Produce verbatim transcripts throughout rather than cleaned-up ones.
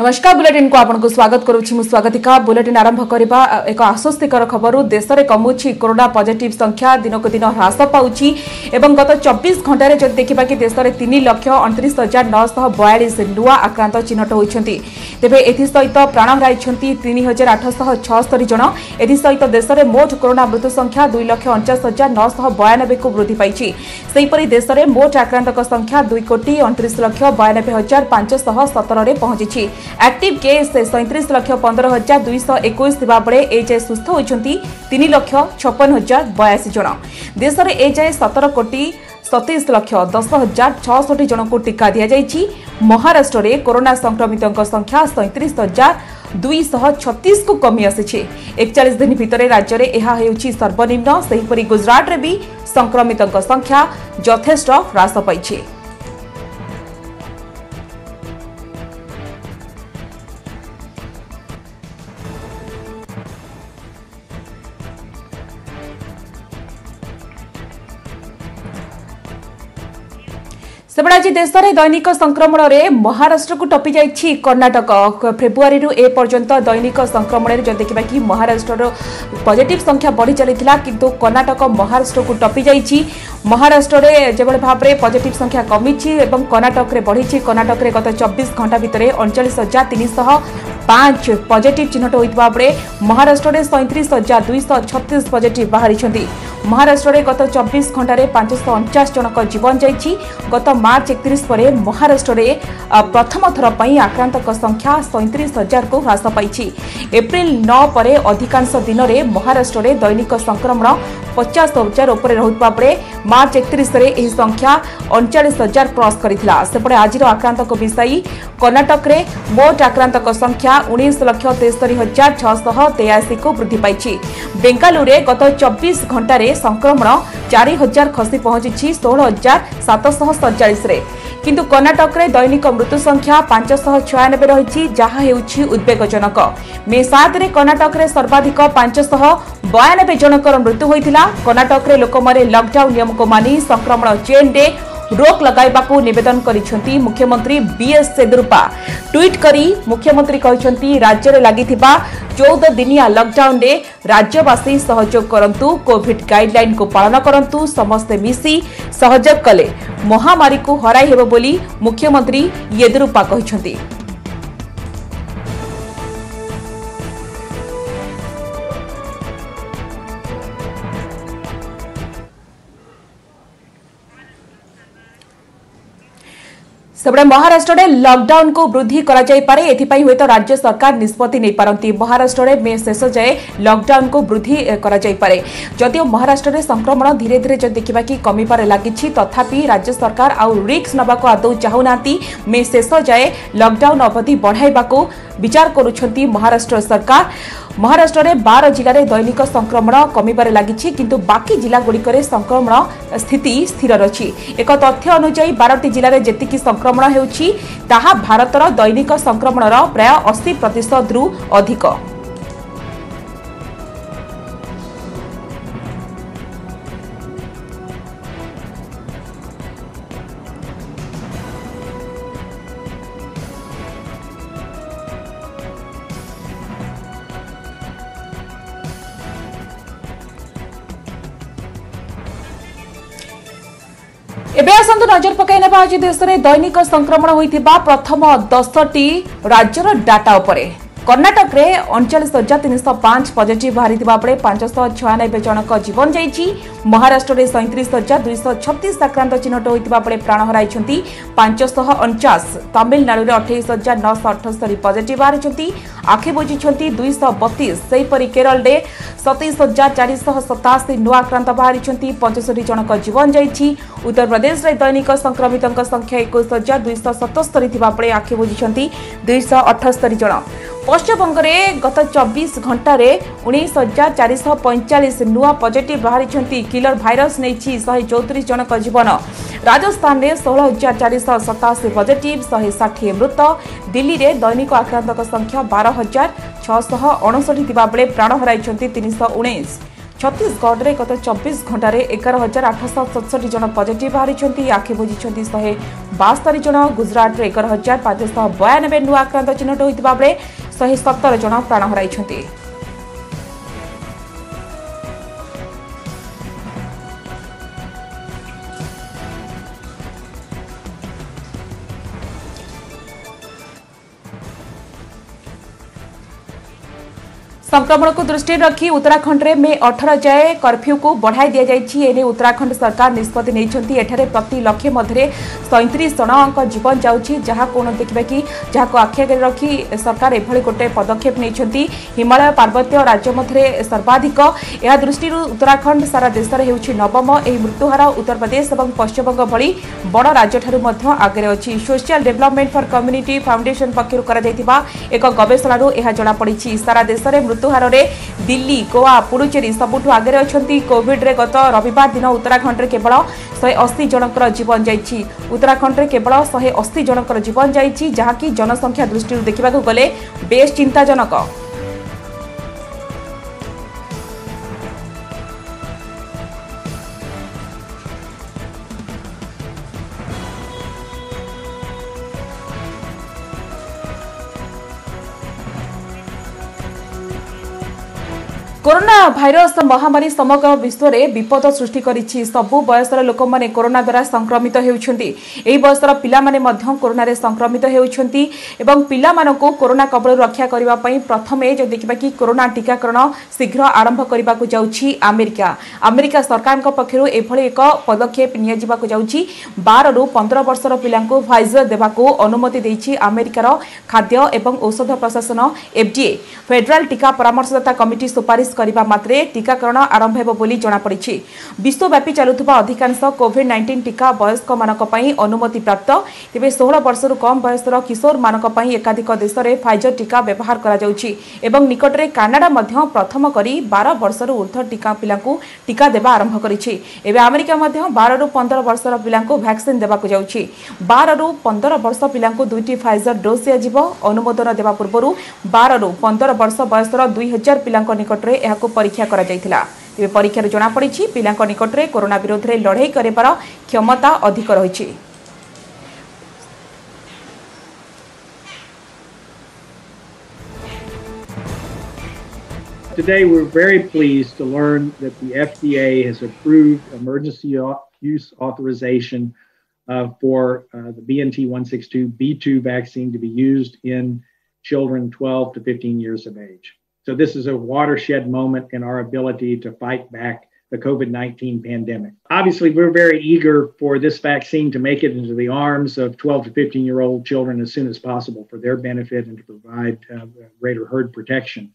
नमस्कार बुलेटिन को आपनको स्वागत करुछि मु स्वागतिका बुलेटिन आरंभ करबा एक आश्वस्तिकर खबर देश में कमुछि कोरोना पॉजिटिव संख्या दिनक दिन ह्रास पाउछि एवं गत चौबीस घंटे जदि देखा कि देश में तीन लाख उनतीस हजार नौ बयालीस नुआ आक्रांत चिन्हट होती तेरे एसत प्राण हर तीन हजार आठशह छस्तरी जन एसत देश में मोट कोरोना मृत्यु संख्या दुई लाख उनचास हजार नौश बयानबे को वृद्धि पाई से ही देश में मोट आक्रांत संख्या दुई कोटी उनतीस लाख बयानबे हजार पांचशह सतर में पहुंची एक्टिव केस सैंतीस लाख पंद्रह हजार दुई एक बेले एजाए सुस्थ होती तीन लाख छप्पन हजार बयासी जन देश में एजाए सतर कोटी सतैश लाख दस हजार छसठ जन को टीका दि जाएगी। महाराष्ट्र में कोरोना संक्रमितों संख्या सैंतीस हजार दुई छत्तीस को कमी आसी एकचाश दिन भितर राज्य में यह सर्वनिम्न। सेहीपरी गुजरात में भी संक्रमितों संख्या यथेष्ट ह्रास पाई। सेपटे आज देश में दैनिक संक्रमण में महाराष्ट्र को टपी जाइए कर्णाटक। फेब्रुआरी ए पर्यंत दैनिक संक्रमण जब देखा कि महाराष्ट्र पॉजिटिव संख्या बढ़ी चली किंतु कर्णाटक महाराष्ट्र को टपी जाइए। महाराष्ट्र में जो भाव में पॉजिटिव संख्या कमी और कर्णाटक में बढ़ी। कर्णाटक में गत चौबीस घंटा भितर उनचास हजार तीन सौ पांच पॉजिटिव चिन्हट होता बेले महाराष्ट्र में सैंतीस हजार दुई छत्तीस पॉजिटिव बाहरी। महाराष्ट्र में गत चौबीस घंटे पांचशह उनचास जनक जीवन जाइए। गत मार्च एकतीस पर महाराष्ट्र में प्रथम थर पर आक्रांत संख्या सैंतीस हजार को ह्रास पाई। एप्रिल नौ पर अधिकांश दिन में महाराष्ट्र में दैनिक संक्रमण पचास हजार उपर रुता बेले मार्च एकतीस में यह संख्या उनचास हजार क्रॉस करता। सेपटे आज आक्रांत को मिसाई कर्णाटक में मोट आक्रांत संख्या उन्नीस लाख तेस्तरी हजार छह तेयासी को वृद्धि पाई। बेंगालुरु में गत चौबीस घंटे संक्रमण चार हजार खसी पहुंची सोलह हजार सातशह सैंतालीस रे। किंतु कर्णाटक में दैनिक मृत्यु संख्या पांचशह छियानबे रही जहाँ उद्वेगजनक। मे सात में कर्णाटक में सर्वाधिक पांचशह बयानबे जनकर मृत्यु होता। कर्णाटक में लोक मैंने लकडाउन नियम को मानि संक्रमण चेन रे रोक लगाइबाकू निवेदन करिसेंती मुख्यमंत्री बीएस येदियुरप्पा। ट्वीट करी मुख्यमंत्री कहिसेंती राज्य रे लागिथिबा चौदह दिनिया लॉकडाउन रे राज्यवासी सहयोग करंतु, कोविड गाइडलाइन को पालन करंतु, समस्ते मिसी सहयोग कले महामारी को हराई हेबो बोली मुख्यमंत्री येदियुरप्पा कहिसेंती। सेपटे महाराष्ट्र में लॉकडाउन को वृद्धि करे एथिपाई हुए तो राज्य सरकार निष्पत्ति नहीं पारती। महाराष्ट्र में मे शेष जाए लॉकडाउन को वृद्धि करे जदिव महाराष्ट्र में संक्रमण धीरे धीरे जब देखा कि कमिबार लगी तथापि राज्य सरकार आउ रिस्क नबाक आदौ चाहूना। मे शेष जाए लॉकडाउन अवधि बढ़ाइबाकू विचार करुछंती महाराष्ट्र सरकार। महाराष्ट्र में बारह जिले में दैनिक संक्रमण कमिबार लगी किंतु बाकी जिलागुड़िक संक्रमण स्थिति स्थिर रही। एक तथ्य अनुजाई बारह जिले में जी संक्रमण होउछि ताहा भारतर दैनिक संक्रमण प्राय अस्सी प्रतिशत रु अधिक। एबे आसंतु नजर पकाई नेबा आज देश में दैनिक संक्रमण होइथिबा प्रथम दस टी राज्यर डाटा उपरे। कर्णाटक में उनचास हजार तीन सौ पांच पॉजिटिव बाहरी बेले पांचशह छियानबे जनक जीवन जाइए। महाराष्ट्र में सैंतीस हजार दुई छत्तीस आक्रांत चिन्हट होता बेले प्राण हराई पांचशह उनचास। तमिलनाडु में अठाईस हजार नौश अठस्तरी पॉजिटिव बाहरी आखि बोझी दुई बतीस। से ही केरल में सतैश हजार चार सताशी नुआ आक्रांत बाहरी पंचषठी जनक जीवन जाइए। उत्तर प्रदेश में दैनिक संक्रमितों संख्या एक हजार दुई सतस्तरी बेले आखि बोझी दुई अठस्तरी जन। पश्चिमबंग में गत चौबीस घंटा उन्नीस हजार चार पैंचाश नुआ पॉजिटिव बाहरी किलर भाइरस नहीं शहे चौतीस जनक जीवन। राजस्थान में सोलह हजार चार सताशी पॉजिटिव शहे षाठी मृत। दिल्ली में दैनिक आक्रांत संख्या बारह हजार छःश अणसठी बेले प्राण हर तीन सौ उन्नीस। छत्तीसगढ़ में गत चौबीस घंटे एगार हजार आठश सतसठी जन पजिट बाहरी आखि बुझी शहे बास्तरी जन गुजरात में एगार हजार पांचश बयानबे नुआ आक्रांत चिन्हट होता बेले शहे सतर जन प्राण हर। संक्रमण को दृष्टि रखी उत्तराखंड में मई अठारह जाए कर्फ्यू को बढ़ाई दि जाएगी। एने उत्तराखंड सरकार निष्पत्ति नहीं। प्रति लक्षे मध्य सैंतीस जन जीवन जाऊँगी जहाँ कौन देखिए कि जहाँ आखि आगे रखी सरकार एभली गोटे पदक्षेप नहीं। हिमालय पार्वत्य राज्य मध्य सर्वाधिक यह दृष्टि उत्तराखंड सारा देश में होगी नवम। यह मृत्युहार उत्तर प्रदेश और पश्चिमबंग भली बड़ राज्य ठार् आगे अच्छी। Social development for community foundation पक्ष एक गवेषणू यह जमापड़ी। सारा देश में मृत्युहार दिल्ली गोवा पुडुचेरी सबुठ आगे अच्छी। कोविड रे गत रविवार दिन उत्तराखंड में केवल शहे अशी जनकर जीवन जाइए। उत्तराखंड में केवल शहे अशी जनकर जीवन जाइए जहाँकि जनसंख्या दृष्टि देखा गले बेस चिंताजनक। कोरोना भाइरस महामारी समग्र विश्व में विपद सृष्टि करिछि। सबु बयसर लोक माने कोरोना द्वारा संक्रमित हेउछन्ति। एहि बयसर पिला माने मध्यम कोरोना रे संक्रमित हेउछन्ति एवं पिला मानको कोरोना कबल रक्षा करिबा पई प्रथमे जे देखिबा कि कोरोना टीकाकरण शीघ्र आरंभ करिबा को जाउछि अमेरिका। अमेरिका सरकार को पक्षरु एभली एक पदक्षेप निया जिबा को जाउछि। बारह रु पंद्रह वर्षर पिलांको फाइजर देबा को अनुमति दैछि अमेरिकार खाद्य एवं औषध प्रशासन एफडीए। फेडरल टीका परामर्शदाता कमिटी सुपारिश करिबा मात्रे टीकाकरण आरंभ हेबो बोली जणा पड़िछि। विश्वव्यापी चालुथबा अधिकांश कोविड-नाइनटीन टीका वयस्क मानक पई अनुमति प्राप्त। तेबे सोलह वर्षरु कम वयसर किशोर मानक पई एकाधिक देश में फाइजर टीका व्यवहार करा जाउछि एवं निकटरे कनाडा मध्य प्रथम करी बारह वर्षरु ऊर्ध्व टीका पिलांकु टीका देबा आरंभ करिछि। एबे अमेरिका मध्य बारह रु पंद्रह वर्षर पिलांकु वैक्सीन देबा को जाउछि। बारह रु पंद्रह वर्ष पिलांकु दुईटी फाइजर डोज दियाजिबो। अनुमोदन देबा पूर्वरु बारह रु पंद्रह वर्ष वयसर दो हज़ार पिलांक निकटरे को परीक्षा करा जायथिला। तेबे परीक्षा रे जना पड़िछि पिलांक निकटरे कोरोना विरोध रे लड़ाई करेबार क्षमता अधिक रहिछि। Today we're very pleased to learn that the F D A has approved emergency use authorization uh, for uh, the B N T one sixty-two B two vaccine to be used in children twelve to fifteen years of age. So this is a watershed moment in our ability to fight back the COVID nineteen pandemic. Obviously, we're very eager for this vaccine to make it into the arms of twelve to fifteen-year-old children as soon as possible for their benefit and to provide uh, greater herd protection.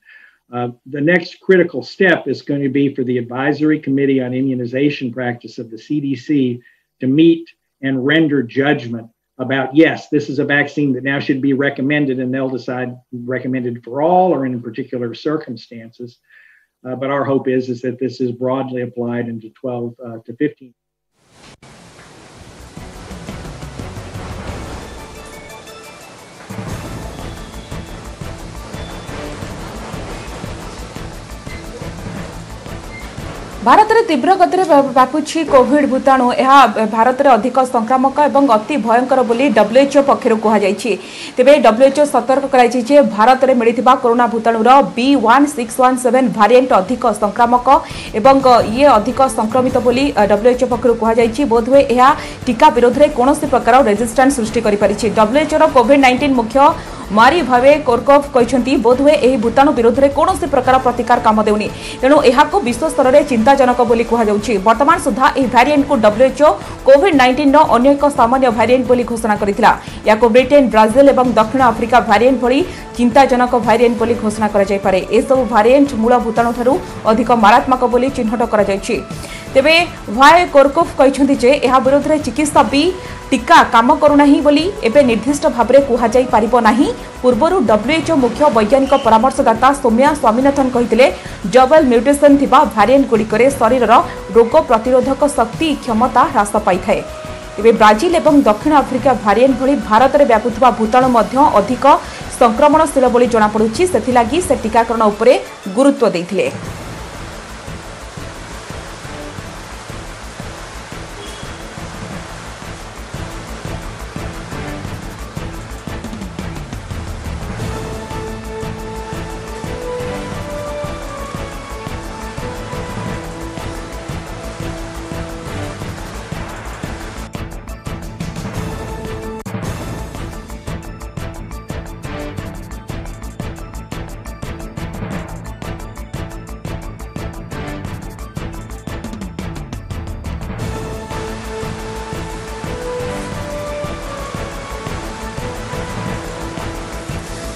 Uh, the next critical step is going to be for the Advisory Committee on Immunization Practice of the C D C to meet and render judgment about, yes, this is a vaccine that now should be recommended, and they'll decide recommended for all or in particular circumstances. Uh, but our hope is, is that this is broadly applied into twelve to fifteen. Bharat में तीव्र गति व्यापुछि Covid भूताणु। यह भारत में अधिक संक्रामक और अति भयंकर बोली डब्ल्यूएचओ पक्षर कहुई। तेरे डब्ल्यूएचओ सतर्क कराई भारत में मिलता कोरोना भूताणुर B one six one seven variant अधिक संक्रामक एवं ये अधिक संक्रमित बोली डब्ल्यूएचओ पक्षर कहुई। बोधवे यह टीका विरोध में कौन प्रकार रेजिस्टेंस सृष्टि करें। डब्ल्यूएचओ कोविड नाइंटीन मुख्य मारी भावे कोरकोफ कहते बोधवे यह भूताणु विरोध में कौन प्रकार प्रतिकार काम देउनी। तेणु यह विश्व स्तर में चिंताजनक बोली कहुई। वर्तमान सुधा यह भारिएंट को डब्ल्यूएचओ कोविड नाइंटीन अन्य एक सामान्य भारिएंट बोली घोषणा करथिला। या को ब्रिटेन ब्राजिल एवं दक्षिण आफ्रिका भारिएंट भली चिंताजनक भारिएंट बोली घोषणा करा पारे। एसबू भारिएंट मूल भूताणु ठारू अधिक मारात्मक बोली चिन्हट कराई। तेबे वाय कोरकोफ कहते जे यह विरोध में चिकित्सा भी टीका काम करूना बोली एवं निर्दिष्ट भाव में कहुई पारना। पूर्वर डब्ल्यूएचओ मुख्य वैज्ञानिक परामर्शदाता सौम्या स्वामीनाथन कहते डबल म्यूटेशन थिबा भारिएंट गुड़िकर शरीर रोग प्रतिरोधक शक्ति क्षमता ह्रास पाई है। तेज ब्राजिल और दक्षिण आफ्रिका भारिएंट भली भारत में व्यापुवा भूताणु अधिक संक्रमणशील बोली जमापड़ी। से टीकाकरण उपरे गुरुत्व देते।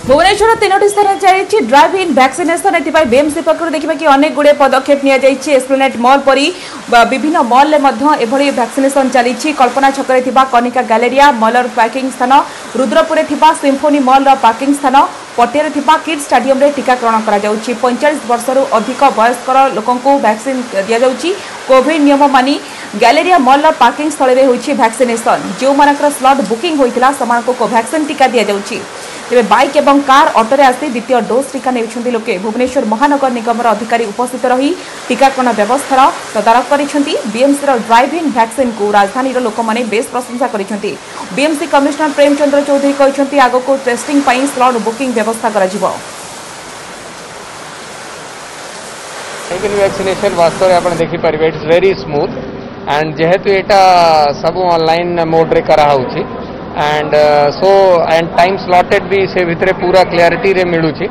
भुवनेश्वर तीनो स्थान चलती ड्राइव इन वैक्सीनेशन बीएमसी पक्षर देखा कि अनेक गुड़े पदक्षेप एस्प्लेनेट मल परी विभिन्न मल्ले एभली वैक्सीनेशन चली कल्पना छकरे कनिका गैलेरिया मलर पार्किंग स्थान रुद्रपुर सिम्फोनी मलर पार्किंग स्थान पटियार किड्स स्टाडियम टीकाकरण कर पैंचाश वर्षर अधिक वयस्कर लोक वैक्सीन दि जाऊँगी कोविड नियम मानि गैलेरिया मलर पार्किंग स्थल होगी वैक्सीनेशन जो मानकर स्लट बुकिंग होता से कोवैक्सीन टीका दि जाऊँगी तेरे बाइक एवं कार ऑटो आसी द्वितीय डोज टीका नेउछंती लोके भुवनेश्वर महानगर निगम अधिकारी उपस्थित रही टीकाकरण व्यवस्था तदारख करिसेंती बीएमसी ड्राइव इन वैक्सीन को राजधानी लोक माने बेस प्रशंसा करिसेंती। बीएमसी कमिश्नर प्रेमचंद्र चौधरी कहिसेंती आगो को टेस्टिंग पई स्लॉट बुकिंग व्यवस्था करा जिवो। लेकिन वैक्सीनेशन वास्तव में आपण देखि परिबे इट्स वेरी स्मूथ एंड जेहेतु एटा सब ऑनलाइन मोड रे करा होउची and so and time slotted भी से भितर पूरा क्लैरिटी रे मिलूची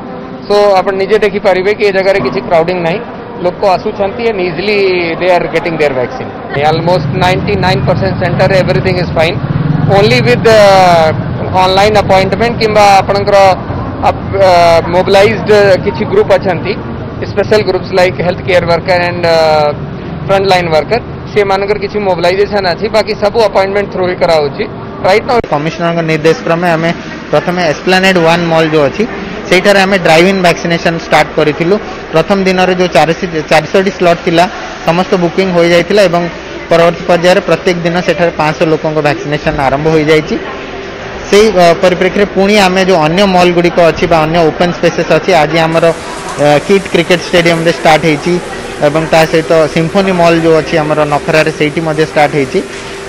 सो आप निजे देखी पारिबे कि ए जगह किसी क्राउडिंग नहीं लोक आसुचंती and easily they are getting their vaccine almost ninety nine percent centre everything is fine only with online appointment किंबा आपनकर मोबिलाइज्ड किसी ग्रुप अछंती special groups like health care worker and front line worker से मानकर किसी mobilisation अछि बाकी सब अपॉइंटमेंट थ्रू ही करा होची राइट नाउ कमिश्नर निर्देश क्रमे आम प्रथम एस्प्लेनेड वन मॉल जो अच्छी से ड्राइव इन वैक्सीनेशन स्टार्ट करूँ प्रथम दिन में जो चार चार स्लट था समस्त बुकिंग हो जाता एवं परवर्त पर्यायर प्रत्येक दिन से पाँच सौ लोकों को वैक्सीनेशन आरंभ हो जाए से परिप्रेक्षी पुणी आम जो अन्य मॉल गुड़िक अच्छी अन्य ओपन स्पेसेस अच्छी आज आमर किट क्रिकेट स्टेडियम स्टार्ट होती एवं ता सहित तो सिम्फोनी मॉल जो अच्छी आम नखरार से स्टार्ट होती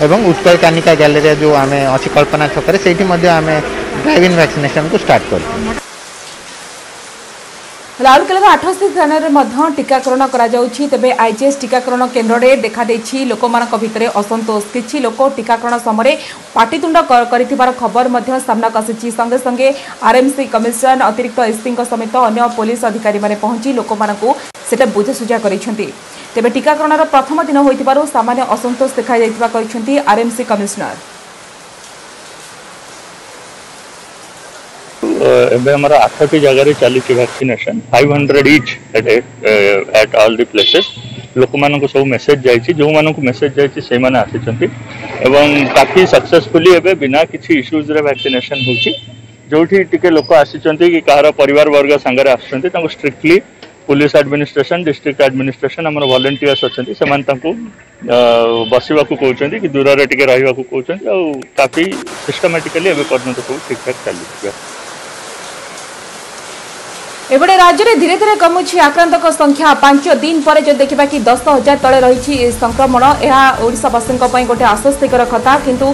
एवं उत्कल कानिका गैलेरिया जो आम अच्छी कल्पना छकरे से ड्राइव इन वैक्सीनेशन को स्टार्ट कर राउरकेला अठासी स्थान में टीकाकरण करे आईजीएस टीकाकरण केन्द्र में देखाई लोक भितर असंतोष किसी लोक टीकाकरण समय पाटितुंड कर खबर सामना आसी संगे संगे आरएमसी कमिशनर अतिरिक्त एसपी समेत अन्य पुलिस अधिकारी माने पहुंची लोक सेटा बुझासुझा कर तेज टीकाकरण प्रथम दिन हो सामान्य असंतोष देखा आरएमसी कमिशनर एबे हमारा आठटी जगह चली vaccination five hundred each at all the places लोक मान सब मेसेज जाइए जो मान मेसेज जाइए से मैंने एवं काफी सक्सेसफुली एबे बिना किसी इश्यूज रे वैक्सीनेशन होची जोठी टिके लोक आसीचंती कि कहार परिवार वर्ग संगे आसुचंती तांको strictly police administration district administration आमर वॉलंटियर्स अच्छे से बसवा को कहते कि दूर रे रहा कहते काफी सिस्टमैटिकली पर्यटन सब ठीक ठाक चल एबड़े राज्य में धीरे धीरे कमुची आक्रांतक संख्या पांच दिन पर जो देखा कि दस हजार तले रही संक्रमण यह ओडिशावासी गोटे आश्वस्तिकर कथा किंतु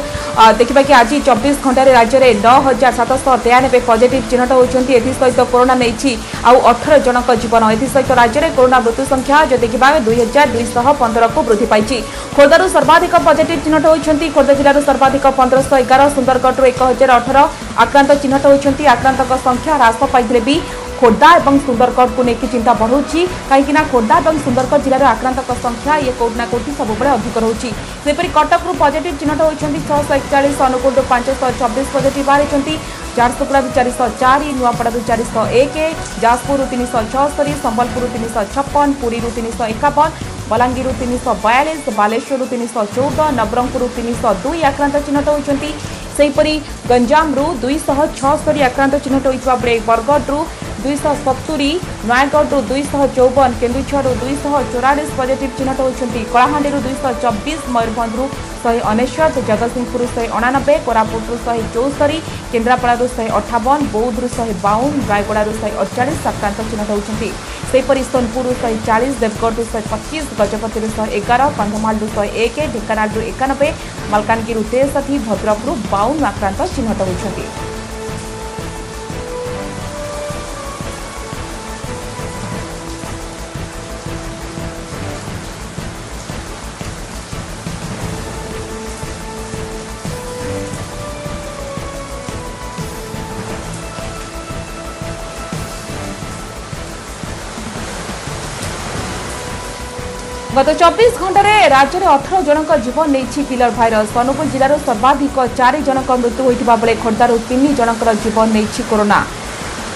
देखा कि आज चौबीस घंटे राज्य में नौ हजार सातश तेयानबे पॉजिटिव चिन्हट होती एसत कोरोना नहीं अठारह जनक जीवन एसत राज्य में कोरोना मृत्यु संख्या जो देखा दुई हजार दुईश पंदर को वृद्धि पाई खोर्धू सर्वाधिक पॉजिटिव चिन्हट होती खोर्धा जिलूर सर्वाधिक पंद्रह एगार सुंदरगढ़ एक हजार अठारह आक्रांत चिन्हट होती आक्रांतक संख्या ह्रास पाई भी खोर्धा और सुंदरगढ़ को लेकिन चिंता बढ़ुची कहीं खोर्धा और सुंदरगढ़ जिलार आक्रांतक संख्या ये कौट ना कौटी सबुबले अधिक रही सेपरी कटक पॉजिटिव चिन्हट होती छःश एकचाश अनुगुल पांचश छब्बीस पॉजिटिव बाहरी झारसुगुड़ा भी चार शह चार नुआपड़ा चार शह एक जाजपुर तीन शह छस्तरी संबलपुर तीन शह छप्पन पुरी तीन शह एकावन बलांगीर तीन शह बयालीस बालेश्वर तीन शह चौदह नवरंगपुर तीन शह दुई आक्रांत चिन्हट होती सेपरी गंजामु दुईशह छस्तरी आक्रांत चिन्हट होता बेले बरगढ़ दुईश सतुरी नयगढ़ दुईश चौवन केन्दुझर दुईश चौरालीस पॉजिटिव चिन्हट होती कलाहांडी दुईश चबीश मयूरभंजु शहे अनेश्वत जगत सिंहपुर शहे अणानबे कोरापुट शहे चौस्तरी केन्द्रापड़ा शहे अठावन बौद्ध शहे बावन रायगड़ा शहे अड़चाश आक्रांत चिन्हट होती सेपरी सोनपुर शहे चालीस देवगढ़ शहे पचीस गजपति शहे एगार कंधमाल शहे एक ढेकानाल एकानबे मलकानगिरी तेसठी भद्रकू बावन आक्रांत चिन्हट होती गत चौबीस घंटे राज्य में अठारह जनक जीवन नहीं किलर भाइरस अनुगुल जिलार सर्वाधिक चार जनक मृत्यु होता बेले खोर्धार तीन जनकर जीवन नहीं कोरोना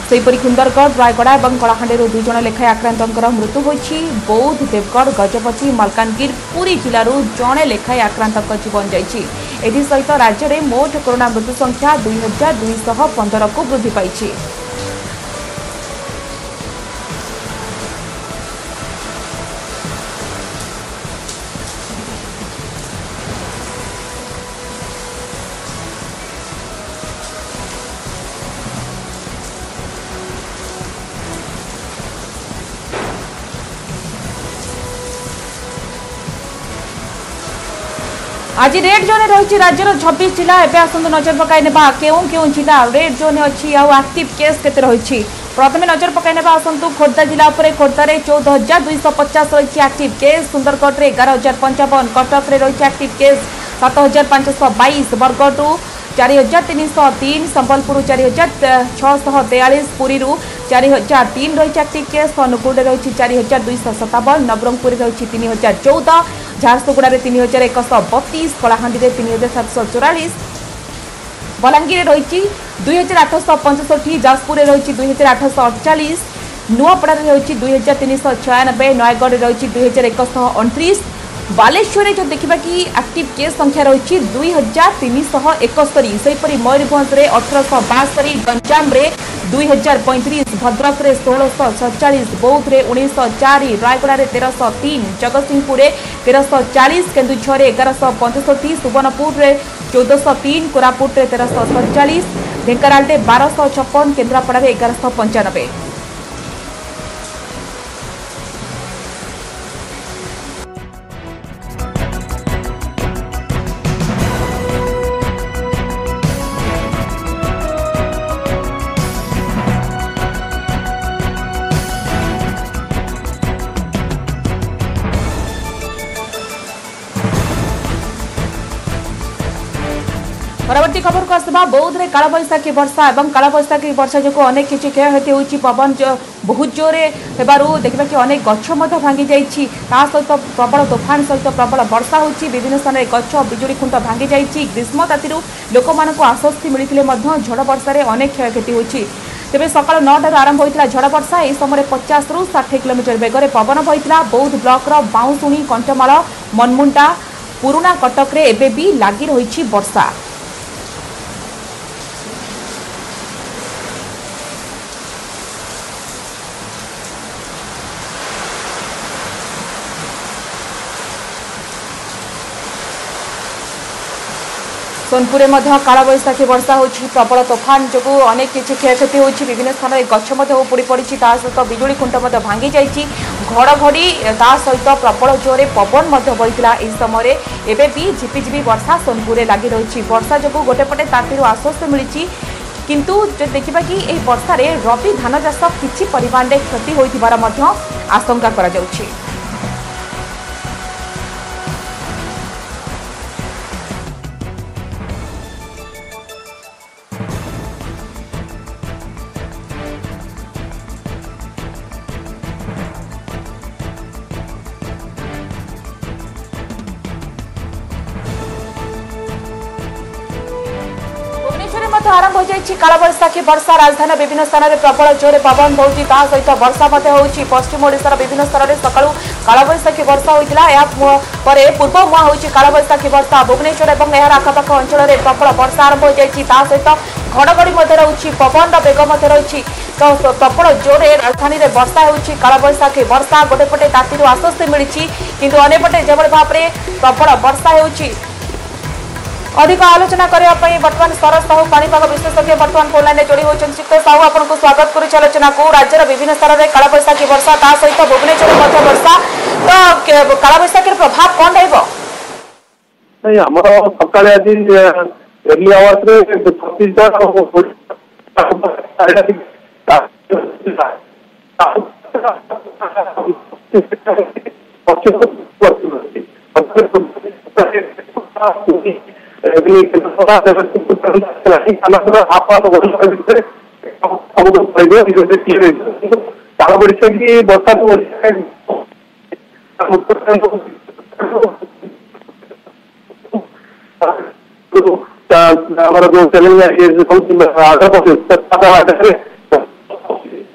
सेपरी सुंदरगढ़ रायगड़ा और कलाहांडी दुई जण लेखाएं आक्रांत मृत्यु होती। बौद्ध देवगढ़ गजपति मलकानगिर पुरी जिलूर जड़े लेखाएं आक्रांत जीवन जाती सहित राज्य में मोट कोरोना मृत्यु संख्या दुई हजार दुईश पंदर को वृद्धि पाई। आज रेड जोन रही राज्यर छब्बीस जिला एवं आसतु नजर पकाई नेबा केउ केउ जिला रेड जोन अच्छी एक्टिव केस केते रही। प्रथम नजर पकाई नेबा आसतु खोर्धा जिला उपर खोर्धार चौदह हजार दुईश पचास रही एक्टिव केस, सुंदरगढ़ एगार हजार पंचावन, कटक रही एक्टिव केस सात हजार पांचश बैश, बरगढ़ चार हजार तीन शह तीन, संबलपुर चार हजार छःशह तेयालीस, पुरी चार हजार तीन रही एक्टिव केस, अनुगुल रही चार हजार दुईश सतावन, नवरंगपुर रही तीन हजार चौदह, झारसुगुड़ा में तीन हजार एक सौ बतीस, कलाहांडी में तीन हजार सात सौ चौरालीस, बलांगीर रही दुई हजार आठश पंचष्ठी, जाजपुर रही दुई हजार आठश अड़चाश, नुआपड़ा रही दुई हजार तीन शह छयानबे, नयगढ़ रही दुई हजार एक सौ अणतीस, बालेश्वर जो देखा कि एक्टिव केस संख्या रही दुई हजार तीन शह एकस्तरी, सेहीपरि मयूरभंज में अठरश बास्तरी, गंजाम दुई हजार पैंतीस, भद्रक में षोलश सतचाश, बौद्ध में उन्नीस चार, रायगड़ा में तेरश तीन, जगत सिंहपुर में तेरश चालीस, केन्दुझर एगारश पंचष्ठी, सुवर्णपुर में चौदहश तीन, कोरापुट में तेरश सतचाश, ढेंकानाल में बारश छप्पन, केन्द्रापड़ा में एगारश पंचानबे। परवर्ती खबर को आसवा, बौद्ध में कालबैशाखी वर्षा एवं कालबैशाखी वर्षा जो अनेक किसी क्षयक्षति होती, पवन जो बहुत जोर हो देखा कि अनेक गछ भांगी जाइए, सहित प्रबल तोफान सहित प्रबल वर्षा होती, विभिन्न स्थान गछ बिजुली खुंट भांगी जाइए, ग्रीष्मताती लोक आश्वस्ति मिलते झड़ वर्षा अनेक क्षयक्षति होती। तेज सका नौटार आरंभ होता झड़ वर्षा, यह समय पचास रु साठ किलोमीटर वेगर पवन बहता। बौद्ध ब्लक्र बाउंशुणी कंटमाल मनमुंडा पुराणा कटक में एबी लगी रही वर्षा। सोनपुर में कालबैशाखी वर्षा होछि, प्रबल तोफान जो अनेक किसी क्षयक्षति होछि, विभिन्न स्थान गछ उपुड़ी पड़ी, ता सहित बिजुली खुंट भांगी जाइछि, घड़घड़ी ता सहित प्रबल जोरे पवन बहता। इस समय एबे भी झिपिझिपि वर्षा सोनपुर में लगी रही। वर्षा जो गोटेपटे ताती आश्वस्त मिली, किंतु जो देखा कि यह वर्षा रबी धान चाष किछि परिमाण में क्षति होइथिबार मध्य आशंका करा जाउछि। आरंभ हो जाएगी कालबैशाखी वर्षा, राजधानी विभिन्न स्थान में प्रबल जोरे पवन बहती, सहित वर्षा होती। पश्चिम ओडिशार विभिन्न स्थान में सकाळु कालबैशाखी वर्षा होता, या पूर्व मुहां होती कालबैशाखी वर्षा। भुवनेश्वर और यार आखपाख अंचल में प्रबल वर्षा आरंभ हो जाएगी, सहित घड़घड़ी रही, पवन बेग रही, तो प्रबल जोरे राजधानी में वर्षा होती कालबैशाखी वर्षा। गोटेपटे ताती आश्वस्ति मिली, किंतु अनेपटे जेभଳି भाव में प्रबल वर्षा होती। अधिक आलोचना करने बर्तमान शरद साहू पानीपाग विशेषज्ञ बर्तमान फोन लाइन जोड़ी होती। चित्त साहू आपको स्वागत करुच आलोचना को। राज्यर विभिन्न स्थान में कालबैशाखी वर्षा, ता सहित भुवनेश्वर में वर्षा, तो कालबैशाखी प्रभाव कौन रही?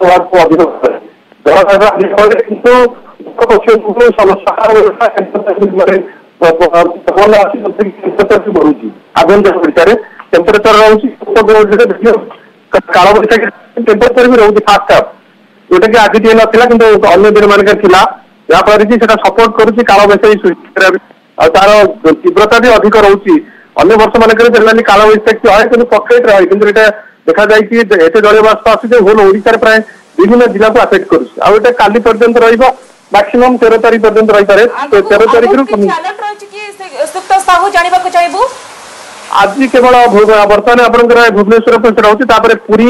सवाल को अभिनव किंतु समस्या प्रबल आसी टेम्परेचर भी बढ़ुची आगंत ओडिशे टेम्परेचर रोचे काल बैशाखी टेम्परेचर भी रोचे फास्ट हाफ जोटा कि आज टे ना कि अन्य दिन मानक जहाँफल कि सपोर्ट करुच्ची काल बैशाखी सृष्टि तार तीव्रता भी अधिक रोचे अन्य वर्ष मानक जनरली काल बैशाखी है कि पकेट रही कि देखा जाए कि एत जलय बाष्प आसे होल ओडिशा प्राय विभिन्न जिला को आफेक्ट करुच्चे आउ ये काली पर्यंत रहा मैक्सिमम तेरह तारीख पर्यंत रही पारे तो तेरह तारीख रु सुक्त साहू जानिबा को चाहेबो आज केवल बर्तमान आपनकर भुवनेश्वर पर होती तापर पुरी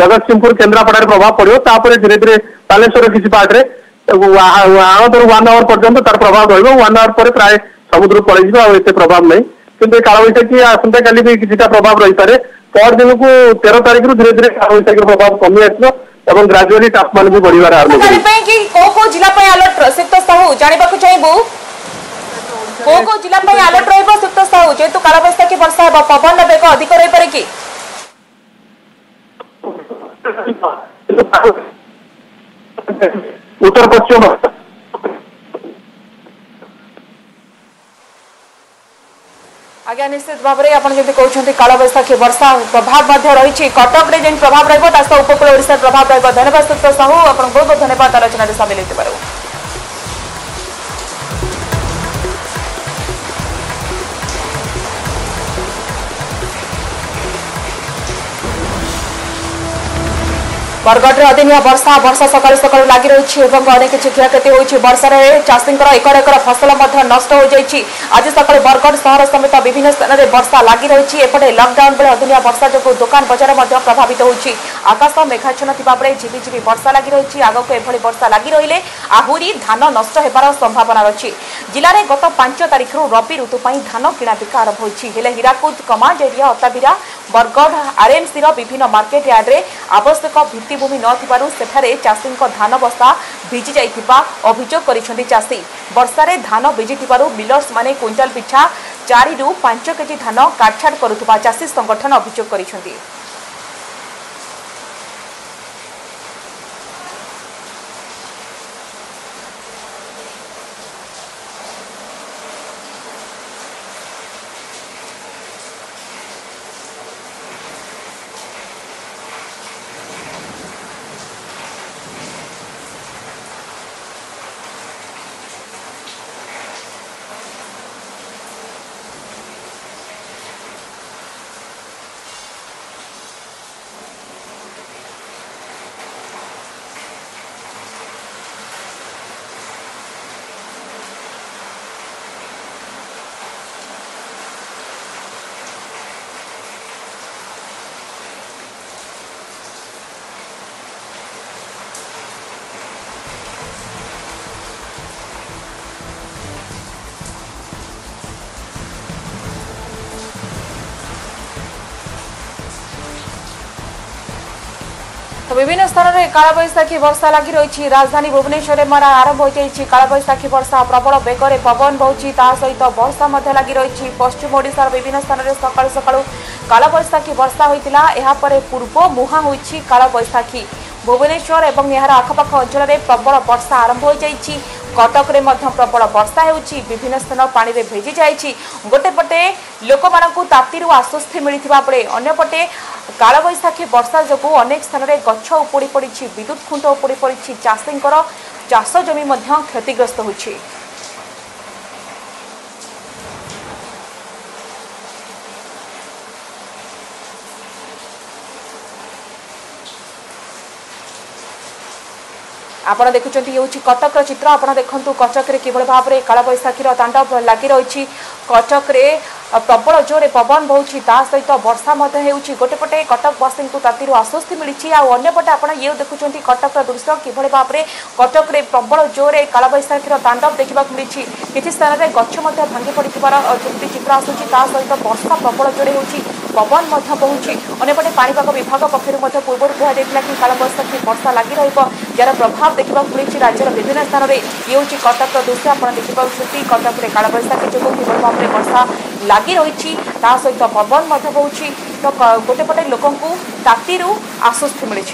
जगतसिंहपुर केन्द्रापड़ा प्रभाव पड़ो तापर धीरे धीरे बालेश्वर किसी पार्ट रे आनंदर वन आवर पर्यंत तार प्रभाव रहिबो वन आवर पर प्राय समुद्र पड़े जिबो आ एते प्रभाव नै किंतु काल बैशाखी आसंता काली भी किछिटा प्रभाव रही पारे पर दिन को तेरह तारीख रु धीरे धीरे काल बैशाखी प्रभाव कमी आइलो एवं ग्रेजुअली तापमान भी बढ़ी आरंभ को जिला पय अलर्ट सिक्त साहू जानिबा को चाहिबो को को जिला पय अलर्ट रहबो सिक्त साहू जेतु काल बैशाखी वर्षा हेबो पवन बेग अधिक रहि पारे कि उत्तर पश्चिम आज्ञा निश्चित भाव में आज जमी कहते काल बैशाखी वर्षा प्रभाव रही कटक में जो प्रभाव रहा उपकूल ओडिशा प्रभाव रहा धन्यवाद सुप्त साहू आपको बहुत बहुत धन्यवाद आलोचन में सामिल होते बरगढ़ अदिनिया वर्षा वर्षा सकाल सकाल लग रही है अनेक किसी क्षयक्षति होती वर्षा चाषी एकर एकर फसल नष्ट हो जाए आज सकाल बरगढ़ सहर समेत विभिन्न स्थान में वर्षा लग रही एपटे लकडाउन बेले अदिनिया वर्षा जो दुकान बजार प्रभावित होती आकाश मेघाच्छन्न थिबा बेले झिपिझिपि वर्षा लग रही आगक एभली वर्षा लग रही आहरी धान नष्ट होबार संभावना रही जिले में गत पांच तारीख रबी ऋतु पर धान किणाबिका आरंभ होती Hirakud command area Attabira Bargarh RMC विभिन्न मार्केट यार्डे आवश्यक भित्ति भूमि न चाषी धान बस्ता भिजि जाइथिबा अभियोग करिसेंति चाषी वर्षा रे धान भिजि थिबारु मिलर्स माने क्विंटल पिछा चार रु पांच केजी धान काटछाड़ करुथुबा चाषी संगठन अभियोग करिसेंति विभिन्न स्थान में काल बैशाखी वर्षा लग रही राजधानी भुवनेश्वर में मारा आरंभ हो जाए काल बैशाखी वर्षा प्रबल बेगर पवन बहुची सहित वर्षा लग रही पश्चिम ओडिशार विभिन्न स्थान में सकाल सकाल काल बैशाखी वर्षा होता यापर पूर्व मुहां होती काल बैशाखी भुवनेश्वर और यार आखपाख अंचल में प्रबल वर्षा आरंभ हो जाए कटक में प्रबल वर्षा होन्न स्थान पानी में भेजी जाए गोटेपटे लोक मानती आश्वस्ति मिलता बेले अंपटे काल बैशाखी वर्षा जो अनेक स्थान में गछ उपुड़ी पड़ी विद्युत खुंट उपुड़ी पड़ी चाषी चाष जमी क्षतिग्रस्त हो आपड़ देखुंत ये हूँ कटक चित्र आप देखु कटक कि भाव में काल बैशाखीर तांडव लग रही कटक प्रबल जोरे पवन बहुची सहित वर्षा गोटेपटे कटकवासी को ताती आश्वस्ति मिली आउपटे आप ये देखुं कटक दृश्य किभली भाव में कटक प्रबल जोरे काल बैशाखीर तांडव देखा मिली किसी स्थान में गछ भांगी पड़ जमी चित्र आसूसी सहित वर्षा प्रबल जोरे होती पवन बहुची अनेपटे पाणीपाग विभाग पक्षर पूर्व कहला कि काल बैशाखी वर्षा लग रही प्रभाव देखा मिली राज्यर विभिन्न स्थान में ये हूँ कटक दृश्य आप देखते कटक में काल बैशाखी जो किभली भाव में वर्षा लगी रही सहित पवन बहुत तो गोटेपटे लोक ताती आश्वस्ति मिली।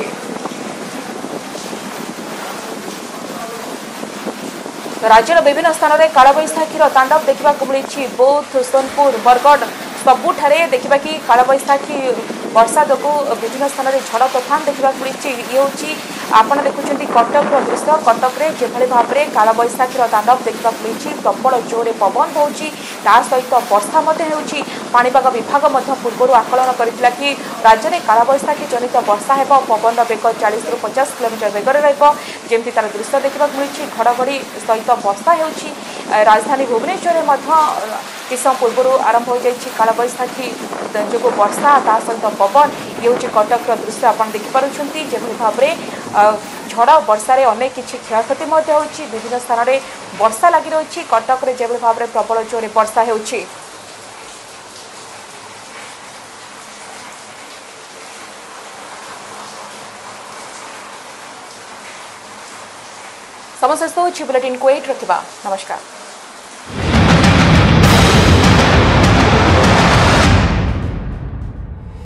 राज्यर विभिन्न स्थान में कालबैशाखीर तांडव देखा मिली। बौद्ध, सोनपुर, बरगढ़ सबुठे देखा कि कालबैशाखी वर्षा जो विभिन्न स्थान में झड़ तोफान देखा मिली। ये हूँ आप देखुं कटक दृश्य। कटक में जो भाव में कालबैशाखीर तांडव देखा मिली। प्रबल जोरे पवन हो सहित वर्षा पाणीपाग विभाग पूर्व आकलन करता कि राज्य में कालबैशाखी जनित वर्षा हो पवन बेग चालीस रु पचास किलोमीटर वेगर रमती तार दृश्य देखा मिली। घड़घड़ी सहित वर्षा हो राजधानी भुवनेश्वर में किस पूर्व आरंभ हो जाए कालबैशाखी जो वर्षा ता सहित पवन। ये हूँ कटक दृश्य आप देखिपुं जो भाव में झड़ वर्षार अनेक किसी क्षयक्षति हो विभिन्न स्थान में वर्षा लगी रही। कटक में जो भाव में प्रबल जोर वर्षा हो समस्त बुलेटिन को एट रखा। नमस्कार।